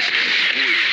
West Wood.